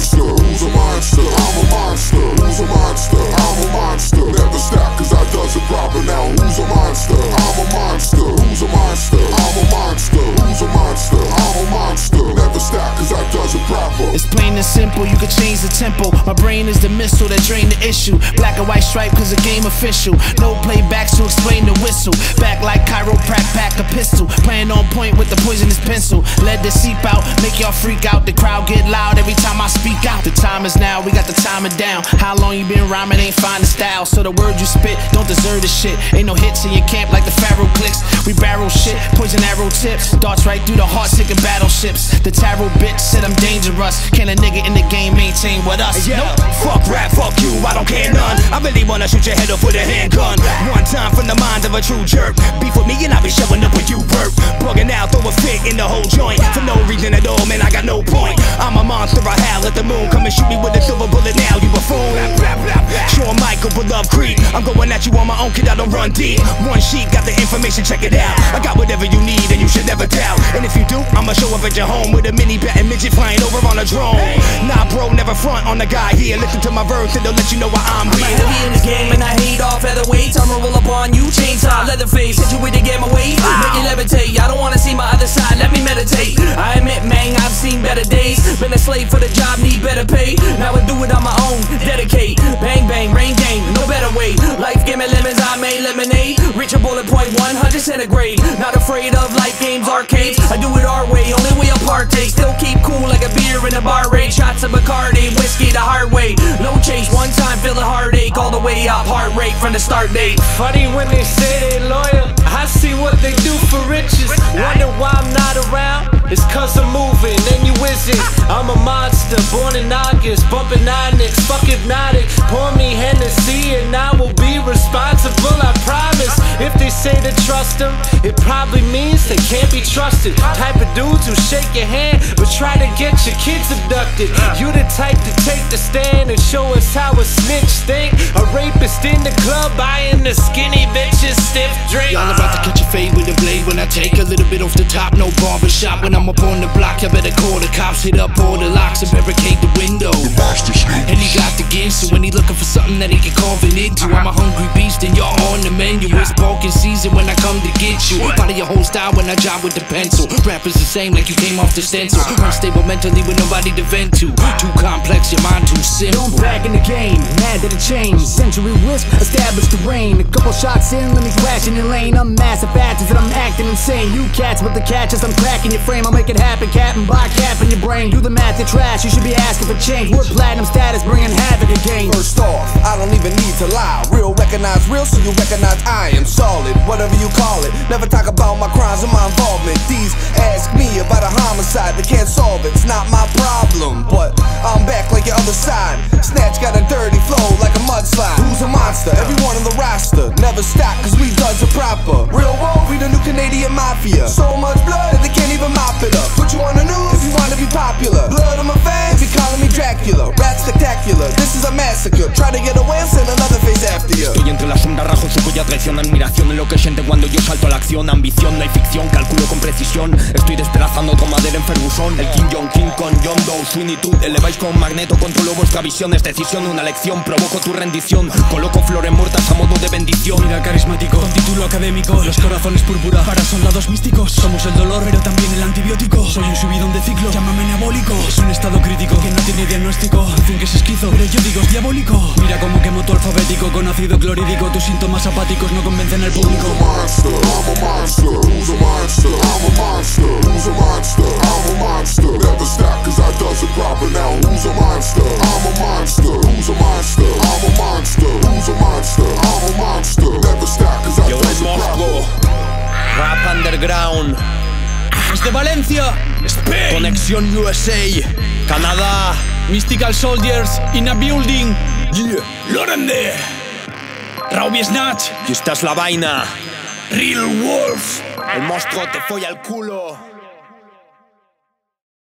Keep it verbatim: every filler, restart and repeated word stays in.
monster? Who's a monster? I'm a monster. Who's a monster? I'm a monster. Never stop, cause I does it proper now. Who's a monster? I'm a monster. Who's a monster? I'm a monster. Who's a monster? I'm a monster. Never stop, cause I does it proper. It's plain and simple, you can change the tempo. My brain is the missile that drained the issue. Black and white stripe, cause the game official. No playbacks to explain the whistle. Back like chiroprac, pack a pistol. Playing on point with the poisonous pencil. Let the seep out, make y'all freak out. The crowd get loud every time I speak out. The time is now, we got the timing down. How long you been rhyming, ain't find the style. So the word you spit, don't deserve the shit. Ain't no hits in your camp like the Pharaoh clicks. We barrel shit, poison arrow tips. Darts right through the heart, sick of battleships. The tarot bitch said I'm dangerous. Can a nigga in the game maintain with us? Yeah, nope. Fuck rap, fuck you, I don't care none. I really wanna shoot your head off with a handgun. One time from the mind of a true jerk. Beef with me and I be showing up with you, burp. Bugging out, throw a fit in the whole joint. For no reason at all, man, I got no point. I'm a monster, I howl at the moon. Come and shoot me with a silver bullet now, you a fool. Shawn Michael, but Love Creek. I'm going at you on my own, kid, I don't run deep. One sheet, got the information, check it out. I got whatever you need and you should never doubt. And if you do, I'ma show up at your home with a mini bat and midget flying over on a drone. Nah bro, never front on the guy here. Listen to my verse and they'll let you know why I'm here. I'm a heavy in this game and I hate all featherweights. I'ma roll up on you, chainsaw, leatherface. Hit you with the game away, make you levitate. I don't wanna see my other side, let me meditate. I admit, man, I've seen better days. Been a slave for the job, need better pay. Now I do it on my own, dedicate. Bang bang, rain game, no better way. Life gave me lemons, I made lemonade. Reach a bullet point, one hundred centigrade. Not afraid of life games, arcades. I do it our way, only way I partake. Still keep cool like a beer in a bar raid. Shots of Bacardi, whiskey the hard way. No chase, one time feel a heartache. All the way up, heart rate from the start date. Funny when they say they loyal, I see what they do for riches. Wonder why I'm not around. It's cause I'm moving and you isn't. I'm a monster, born in August, bumping Onyx, fuck hypnotic. Pour me Hennessy and I will be responsible, I promise. If they say to trust them, it probably means they can't be trusted. Type of dudes who shake your hand but try to get your kids abducted. You the type to take the stand and show us how a snitch think. A rapist in the club buying the skinny bitches stiff drink. Y'all about to catch a fade with a blade when I take a little bit off the top. No barbershop when I'm I'm up on the block, I better call the cops. Hit up all the locks and barricade the window. And he got the gift, so when he looking for something that he can carve it into. I'm a hungry beast and y'all on the menu. It's barking season when I come to get you. Follow your whole style when I job with the pencil. Rap is the same like you came off the stencil. Unstable mentally with nobody to vent to. Too complex, your mind too simple. I'm back in the game, mad that it changed. Century risk, established the reign. A couple shots in, let me crash in your lane. I'm massive batches and I'm acting insane. You cats with the catches, I'm cracking your frame. Make it happen, cap and block, cap in your brain. Do the math, you're trash, you should be asking for change. We're platinum status, bringing havoc again. First off, I don't even need to lie. Real recognize real, so you recognize I am solid. Whatever you call it, never talk about my crimes or my involvement. These ask me about a homicide, they can't solve it, it's not my problem. But I'm back like your other side. Snatch got a dirty flow like a mudslide. Who's a monster? Everyone on the roster. Never stop, cause we does it proper. Real Wolf, we the new Canadian Mafia. So much blood, they can't even mop it up. Put you on the news if you wanna be popular. Blood on my veins, be calling me Dracula. Rap spectacular, this is a massacre. Try to get away and send another face after you. Estoy entre la sombra, rajo en su cuello, traición, admiración. En lo que siente cuando yo salto a la acción. Ambición, no hay ficción, calculo con precisión. Estoy despedazando otra madera en Ferguson. El King John, King con John Doe, Swinitud. Eleváis con magneto, controlo vuestra visión. Es decisión, una lección, provoco tu rendición. Coloco flores muertas a modo de bendición. Mira carismático, con título académico. Los corazones púrpura, para soldados místicos. Somos el dolor, pero también el antibiótico. Soy un subidón de ciclo, llámame anabólico. Es un estado crítico que no tiene diagnóstico. Dicen que es esquizo, pero yo digo es diabólico. Mira como quemo tu alfabético con ácido clorhídrico. Tus síntomas apáticos no convencen al público. Yo en Moscú, rap underground. Desde Valencia, Spain. Conexión U S A, Canadá, Mystikal Soldiers, in a building, yeah. Lorende, Raw B Snatch, y esta es la vaina, Reel Wolf, el monstruo te folla el culo.